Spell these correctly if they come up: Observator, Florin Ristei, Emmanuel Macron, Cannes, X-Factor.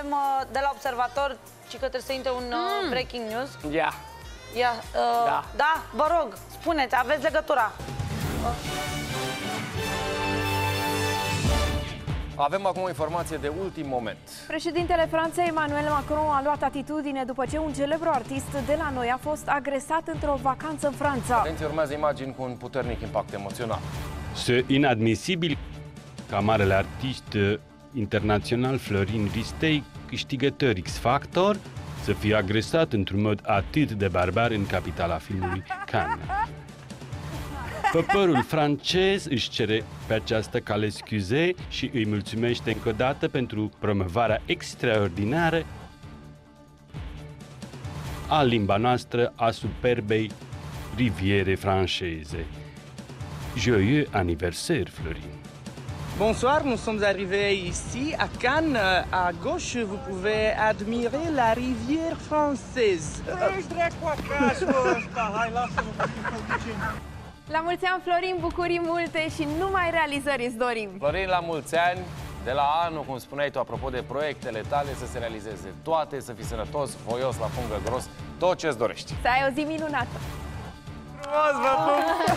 avem de la Observator, ci că trebuie să intre un breaking news. Yeah. Yeah, da. Da, vă rog, spuneți, aveți legătura. Avem acum o informație de ultim moment. Președintele Franței, Emmanuel Macron, a luat atitudine după ce un celebru artist de la noi a fost agresat într-o vacanță în Franța. Atenție, urmează imagini cu un puternic impact emoțional. Ce inadmisibil ca marele artist internațional Florin Ristei, câștigător X-Factor, să fie agresat într-un mod atât de barbar în capitala filmului Cannes. Poporul francez își cere pe această cale scuze și îi mulțumește încă o dată pentru promovarea extraordinară a limba noastră a superbei riviere franceze. Joyeux anniversaire, Florin! Bonsoir, nous sommes arrivés ici à Cannes. À gauche, vous pouvez admirer la rivière française. La mulți ani, Florin, bucurii multe și numai realizări îți dorim! Florin, la mulți ani, de la anul, cum spuneai tu, apropo de proiectele tale, să se realizeze toate, să fii sănătos, voios, la pungă gros, tot ce-ți dorești. Să ai o zi minunată! Frumos, vă pup!